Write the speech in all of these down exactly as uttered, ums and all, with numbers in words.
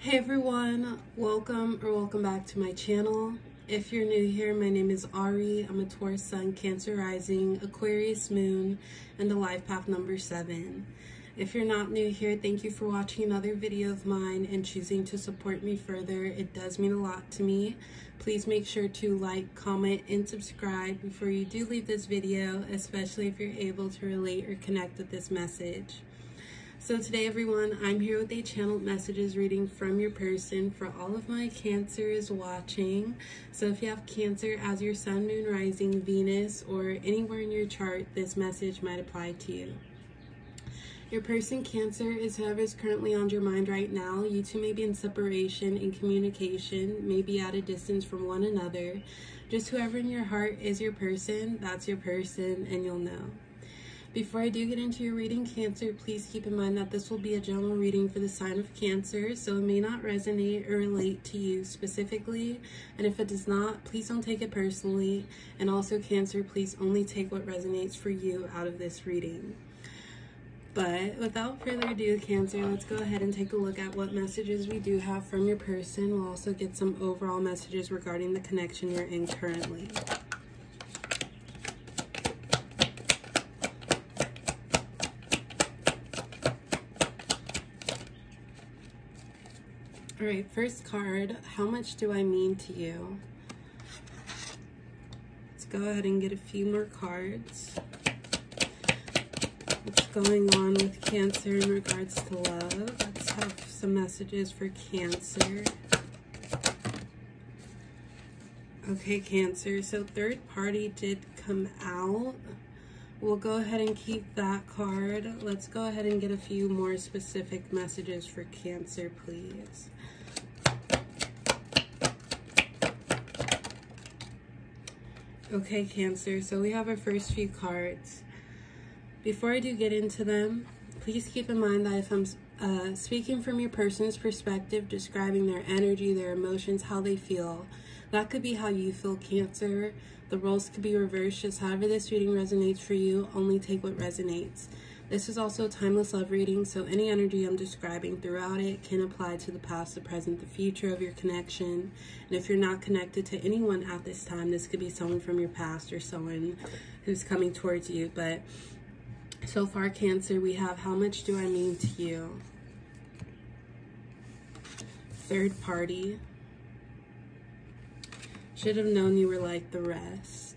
Hey everyone, welcome or welcome back to my channel. If you're new here, my name is Ari. I'm a Taurus sun, Cancer rising, Aquarius moon, and the life path number seven. If you're not new here, thank you for watching another video of mine and choosing to support me further. It does mean a lot to me. Please make sure to like, comment, and subscribe before you do leave this video, especially if you're able to relate or connect with this message. So today everyone, I'm here with a channeled messages reading from your person for all of my Cancers watching. So if you have Cancer as your sun, moon, rising, Venus, or anywhere in your chart, this message might apply to you. Your person Cancer is whoever is currently on your mind right now. You two may be in separation, in communication, may be at a distance from one another. Just whoever in your heart is your person, that's your person, and you'll know. Before I do get into your reading, Cancer, please keep in mind that this will be a general reading for the sign of Cancer, so it may not resonate or relate to you specifically, and if it does not, please don't take it personally, and also Cancer, please only take what resonates for you out of this reading. But without further ado, Cancer, let's go ahead and take a look at what messages we do have from your person. We'll also get some overall messages regarding the connection you're in currently. All right, first card, how much do I mean to you? Let's go ahead and get a few more cards. What's going on with Cancer in regards to love? Let's have some messages for Cancer. Okay, Cancer, so third party did come out. We'll go ahead and keep that card. Let's go ahead and get a few more specific messages for Cancer, please. Okay, Cancer, so we have our first few cards. Before I do get into them, please keep in mind that if I'm uh, speaking from your person's perspective, describing their energy, their emotions, how they feel, that could be how you feel, Cancer. The roles could be reversed. Just however this reading resonates for you, only take what resonates. This is also a timeless love reading, so any energy I'm describing throughout it can apply to the past, the present, the future of your connection. And if you're not connected to anyone at this time, this could be someone from your past or someone who's coming towards you. But so far, Cancer, we have how much do I mean to you? Third party. Should have known you were like the rest.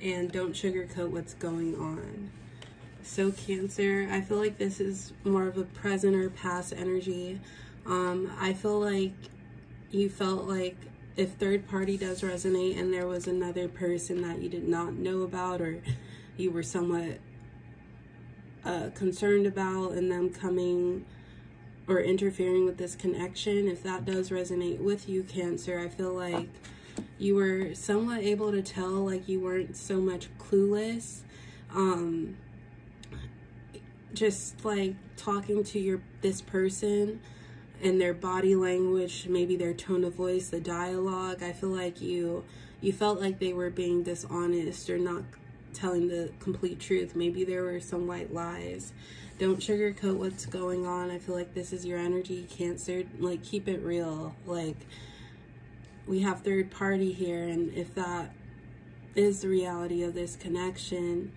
And don't sugarcoat what's going on. So Cancer, I feel like this is more of a present or past energy. Um, I feel like you felt like if third party does resonate and there was another person that you did not know about or you were somewhat uh, concerned about and them coming or interfering with this connection, if that does resonate with you, Cancer, I feel like you were somewhat able to tell, like you weren't so much clueless. Um, just like talking to your this person and their body language, maybe their tone of voice, the dialogue, I feel like you, you felt like they were being dishonest or not telling the complete truth. Maybe there were some white lies. Don't sugarcoat what's going on. I feel like this is your energy, Cancer. Like, keep it real. Like, we have third party here, and if that is the reality of this connection,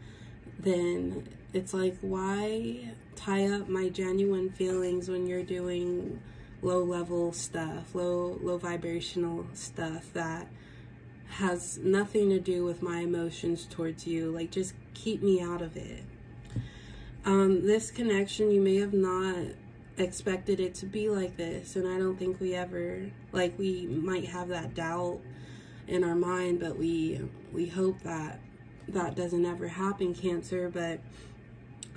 then it's like, why tie up my genuine feelings when you're doing low level stuff, low low vibrational stuff that has nothing to do with my emotions towards you? Like, just keep me out of it. Um, this connection, you may have not expected it to be like this, and I don't think we ever, like, we might have that doubt in our mind, but we we hope that that doesn't ever happen, Cancer. But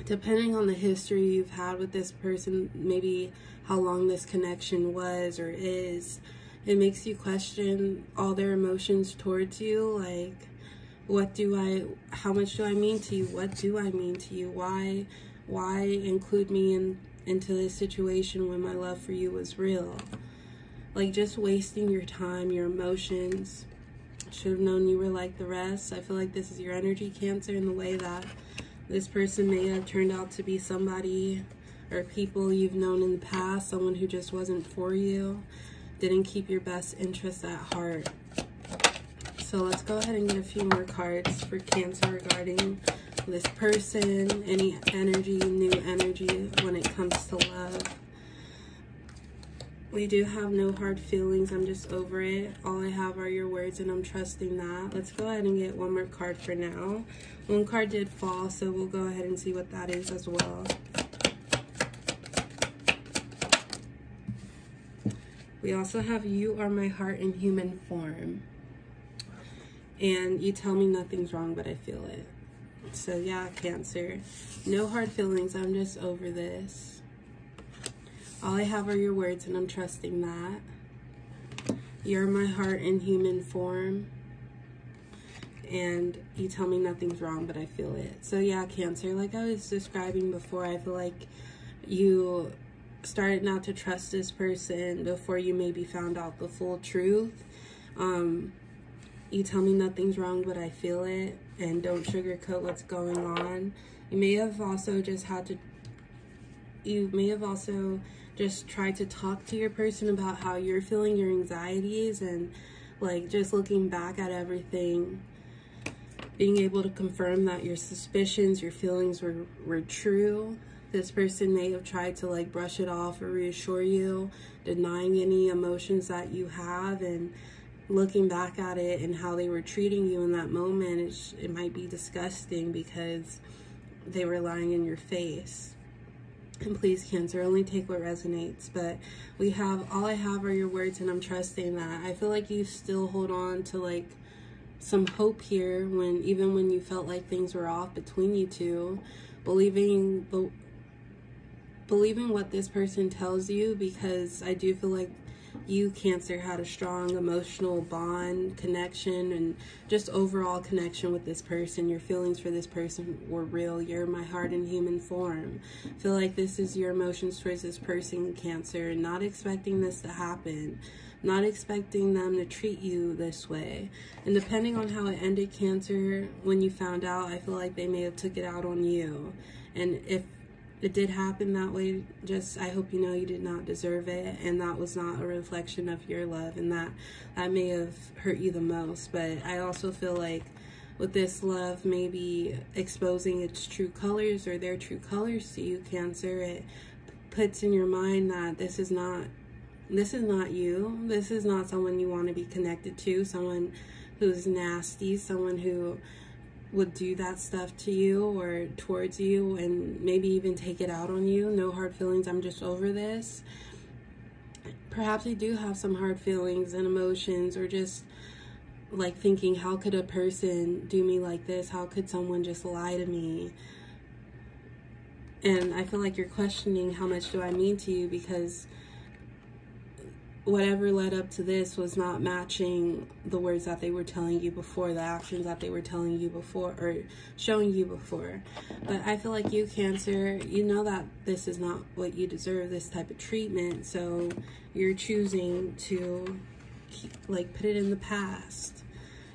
depending on the history you've had with this person, maybe how long this connection was or is, it makes you question all their emotions towards you. Like, what do I, how much do I mean to you? What do I mean to you? Why, why include me in, into this situation when my love for you was real? Like, just wasting your time, your emotions. Should have known you were like the rest. I feel like this is your energy, Cancer, in the way that this person may have turned out to be somebody or people you've known in the past, someone who just wasn't for you, didn't keep your best interests at heart. So let's go ahead and get a few more cards for Cancer regarding this person, any energy, new energy when it comes to love. We do have no hard feelings. I'm just over it. All I have are your words, and I'm trusting that. Let's go ahead and get one more card for now. One card did fall, so we'll go ahead and see what that is as well. We also have you are my heart in human form. And you tell me nothing's wrong, but I feel it. So yeah, Cancer. No hard feelings. I'm just over this. All I have are your words, and I'm trusting that. You're my heart in human form. And you tell me nothing's wrong, but I feel it. So yeah, Cancer, like I was describing before, I feel like you started not to trust this person before you maybe found out the full truth. Um, you tell me nothing's wrong, but I feel it. And don't sugarcoat what's going on. You may have also just had to, you may have also... just try to talk to your person about how you're feeling, your anxieties, and like just looking back at everything, being able to confirm that your suspicions, your feelings were, were true. This person may have tried to like brush it off or reassure you, denying any emotions that you have, and looking back at it and how they were treating you in that moment, it's, it might be disgusting because they were lying in your face. And please, Cancer, only take what resonates. But we have, all I have are your words, and I'm trusting that. I feel like you still hold on to like some hope here, when even when you felt like things were off between you two, believing be, believing what this person tells you, because I do feel like you, Cancer, had a strong emotional bond, connection, and just overall connection with this person. Your feelings for this person were real. You're my heart in human form. I feel like this is your emotions towards this person, Cancer. Not expecting this to happen. Not expecting them to treat you this way. And depending on how it ended, Cancer, when you found out, I feel like they may have took it out on you. And if it did happen that way, just I hope you know you did not deserve it, and that was not a reflection of your love, and that that may have hurt you the most. But I also feel like with this love maybe exposing its true colors or their true colors to you, Cancer, it puts in your mind that this is not this is not you. This is not someone you want to be connected to, someone who's nasty, someone who would do that stuff to you or towards you, and maybe even take it out on you. No hard feelings, I'm just over this. Perhaps you do have some hard feelings and emotions, or just like thinking, how could a person do me like this? How could someone just lie to me? And I feel like you're questioning, how much do I mean to you? Because whatever led up to this was not matching the words that they were telling you before, the actions that they were telling you before or showing you before. But I feel like you, Cancer, you know that this is not what you deserve, this type of treatment. So you're choosing to keep, like put it in the past.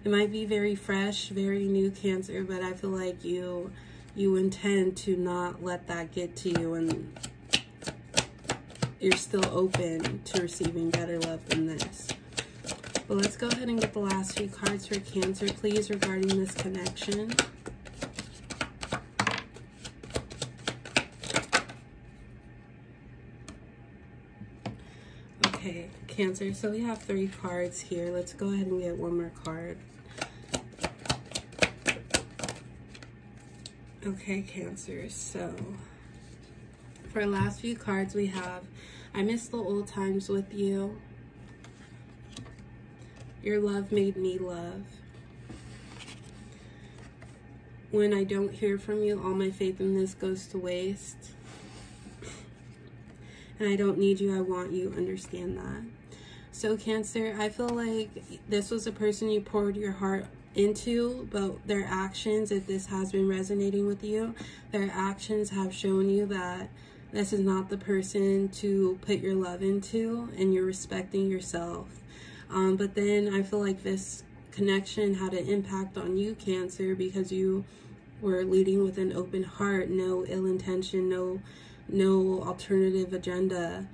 It might be very fresh, very new, Cancer, but I feel like you you intend to not let that get to you, and you're still open to receiving better love than this. But let's go ahead and get the last few cards for Cancer, please, regarding this connection. Okay, Cancer, so we have three cards here. Let's go ahead and get one more card. Okay, Cancer, so for our last few cards, we have I miss the old times with you, your love made me love, when I don't hear from you, all my faith in this goes to waste, and I don't need you, I want you, understand that. So Cancer, I feel like this was a person you poured your heart into, but their actions, if this has been resonating with you, their actions have shown you that this is not the person to put your love into, and you're respecting yourself. Um, but then I feel like this connection had an impact on you, Cancer, because you were leading with an open heart, no ill intention, no no alternative agenda.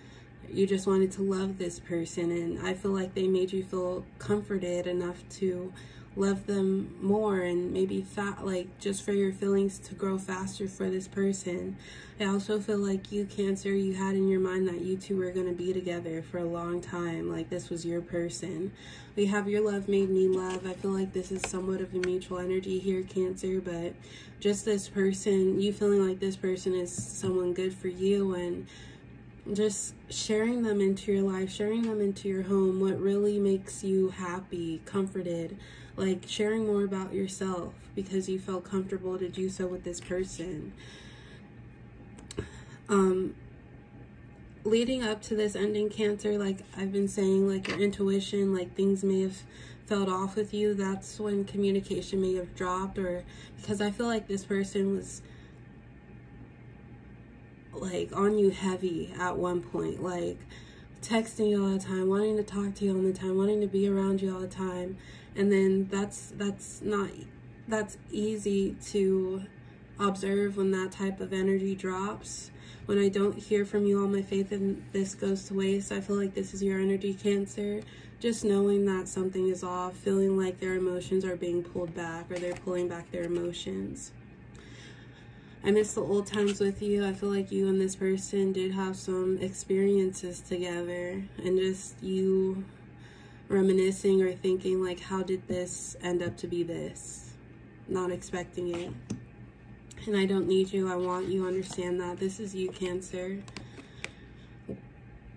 You just wanted to love this person, and I feel like they made you feel comforted enough to love them more, and maybe fat like just for your feelings to grow faster for this person. I also feel like you, Cancer, you had in your mind that you two were going to be together for a long time, like this was your person. We have your love made me love. I feel like this is somewhat of a mutual energy here, Cancer, but just this person, you feeling like this person is someone good for you, and just sharing them into your life, sharing them into your home, what really makes you happy, comforted, like sharing more about yourself because you felt comfortable to do so with this person. Um, leading up to this ending, Cancer, like I've been saying, like your intuition, like things may have felt off with you. That's when communication may have dropped, or because I feel like this person was like on you heavy at one point, like texting you all the time, wanting to talk to you all the time, wanting to be around you all the time. And then that's that's not that's easy to observe when that type of energy drops. When I don't hear from you, all my faith in this goes to waste. I feel like this is your energy, Cancer, just knowing that something is off, feeling like their emotions are being pulled back, or they're pulling back their emotions. I miss the old times with you. I feel like you and this person did have some experiences together, and just you reminiscing or thinking like, how did this end up to be this? Not expecting it. And I don't need you, I want you. Understand that this is you, Cancer.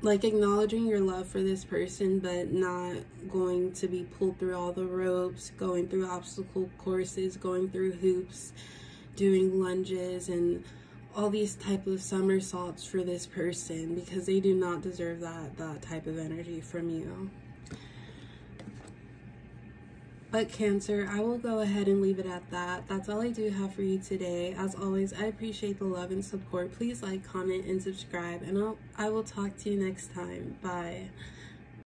Like acknowledging your love for this person, but not going to be pulled through all the ropes, going through obstacle courses, going through hoops, doing lunges and all these type of somersaults for this person, because they do not deserve that that type of energy from you. But Cancer, I will go ahead and leave it at that. That's all I do have for you today. As always, I appreciate the love and support. Please like, comment, and subscribe, and I'll, I will talk to you next time. Bye.